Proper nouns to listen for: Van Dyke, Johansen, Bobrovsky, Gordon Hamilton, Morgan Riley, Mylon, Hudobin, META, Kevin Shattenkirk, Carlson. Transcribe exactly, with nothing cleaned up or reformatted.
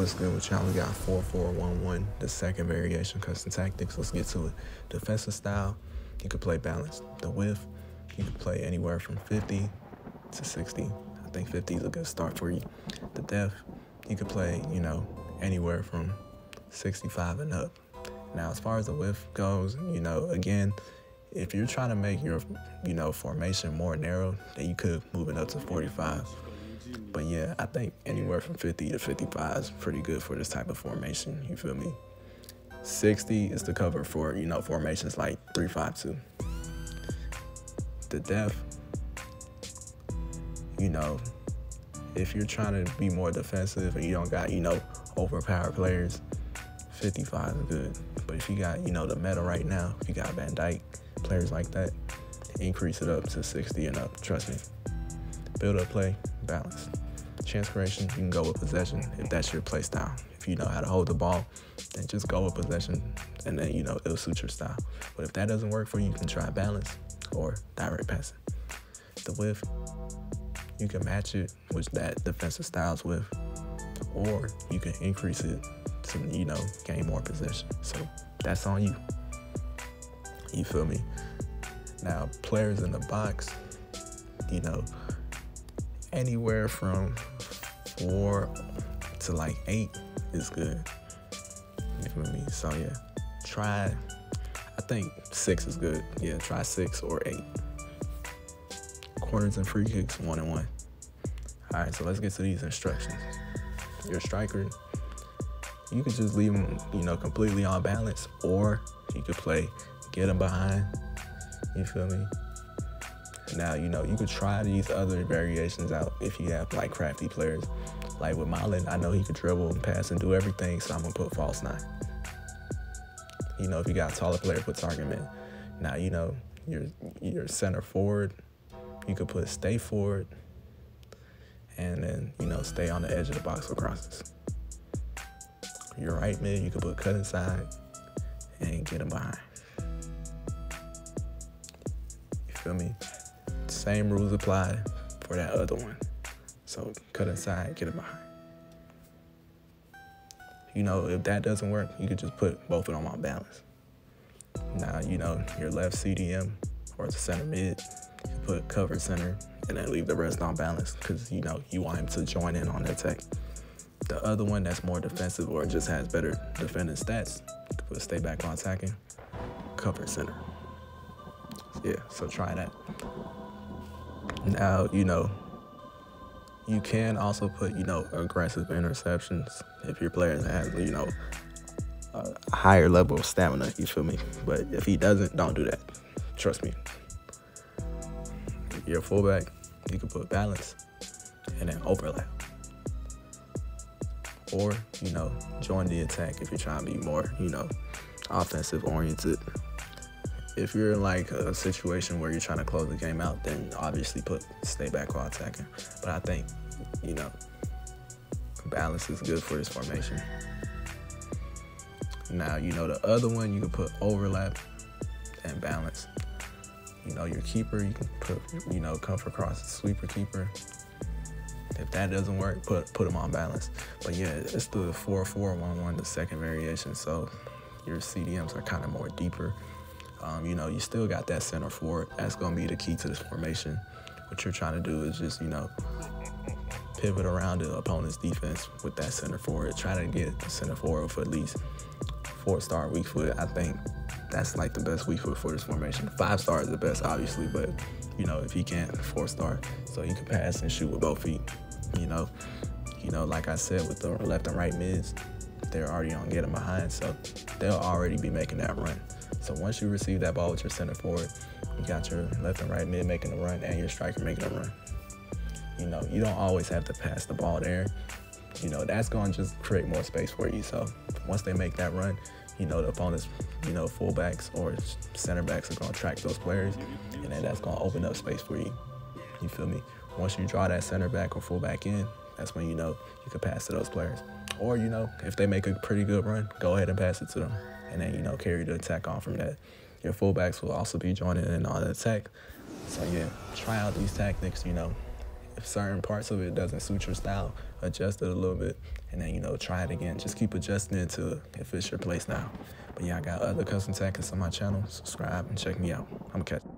What's good with y'all? We got four four one one, the second variation, custom tactics. Let's get to it. Defensive style, you can play balanced. The width, you can play anywhere from fifty to sixty. I think fifty is a good start for you. The depth, you can play, you know, anywhere from sixty-five and up. Now, as far as the width goes, you know, again, if you're trying to make your, you know, formation more narrow, then you could move it up to forty-five. But yeah, I think anywhere from fifty to fifty-five is pretty good for this type of formation. You feel me? sixty is the cover for, you know, formations like three five two. The depth, you know, if you're trying to be more defensive and you don't got, you know, overpowered players, fifty-five is good. But if you got, you know, the meta right now, if you got Van Dyke, players like that, increase it up to sixty and up. Trust me. Build up play, balance. Chance creation, you can go with possession if that's your play style. If you know how to hold the ball, then just go with possession and then, you know, it'll suit your style. But if that doesn't work for you, you can try balance or direct passing. The width, you can match it with that defensive style's width, or you can increase it to, you know, gain more possession. So that's on you. You feel me? Now, players in the box, you know, anywhere from four to like eight is good. You feel me? So yeah, try, I think six is good. Yeah, try six or eight. Corners and free kicks, one and one. All right, so let's get to these instructions. Your striker, you could just leave them, you know, completely on balance, or you could play, get them behind. You feel me? Now, you know, you could try these other variations out if you have, like, crafty players. Like with Mylon, I know he could dribble and pass and do everything, so I'm going to put false nine. You know, if you got a taller player, put target man. Now, you know, your, your center forward, you could put stay forward and then, you know, stay on the edge of the box for crosses. Your right mid, you could put cut inside and get him behind. You feel me? Same rules apply for that other one. So cut inside, get it behind. You know, if that doesn't work, you could just put both of them on balance. Now, you know, your left C D M or the center mid, you put cover center and then leave the rest on balance because, you know, you want him to join in on that tech. The other one that's more defensive or just has better defending stats, you could put stay back on attacking, cover center. Yeah, so try that. Now, you know, you can also put, you know, aggressive interceptions if your player has, you know, a higher level of stamina, you feel me? But if he doesn't, don't do that. Trust me. Your fullback, you can put balance and then overlap. Or, you know, join the attack if you're trying to be more, you know, offensive oriented. If you're in like a situation where you're trying to close the game out, then obviously put stay back while attacking. But I think, you know, balance is good for this formation. Now, you know, the other one, you can put overlap and balance. You know, your keeper, you can put, you know, come for cross, sweeper keeper. If that doesn't work, put put them on balance. But yeah, it's the four four one one, the second variation. So your C D Ms are kind of more deeper. Um, you know, you still got that center forward. That's going to be the key to this formation. What you're trying to do is just, you know, pivot around the opponent's defense with that center forward. Try to get the center forward for at least four-star weak foot. I think that's, like, the best weak foot for this formation. Five-star is the best, obviously, but, you know, if he can't, four-star. So you can pass and shoot with both feet, you know. You know, like I said, with the left and right mids, they're already on getting behind, so they'll already be making that run. So once you receive that ball with your center forward, you got your left and right mid making a run and your striker making a run. You know, you don't always have to pass the ball there. You know, that's going to just create more space for you. So once they make that run, you know, the opponent's, you know, fullbacks or center backs are going to track those players, and then that's going to open up space for you. You feel me? Once you draw that center back or fullback in, that's when, you know, you can pass to those players. Or, you know, if they make a pretty good run, go ahead and pass it to them. And then, you know, carry the attack on from that. Your fullbacks will also be joining in on the attack. So, yeah, try out these tactics, you know. if certain parts of it doesn't suit your style, adjust it a little bit, and then, you know, try it again. Just keep adjusting it to it fits your place now. But yeah, I got other custom tactics on my channel. Subscribe and check me out. I'm catching.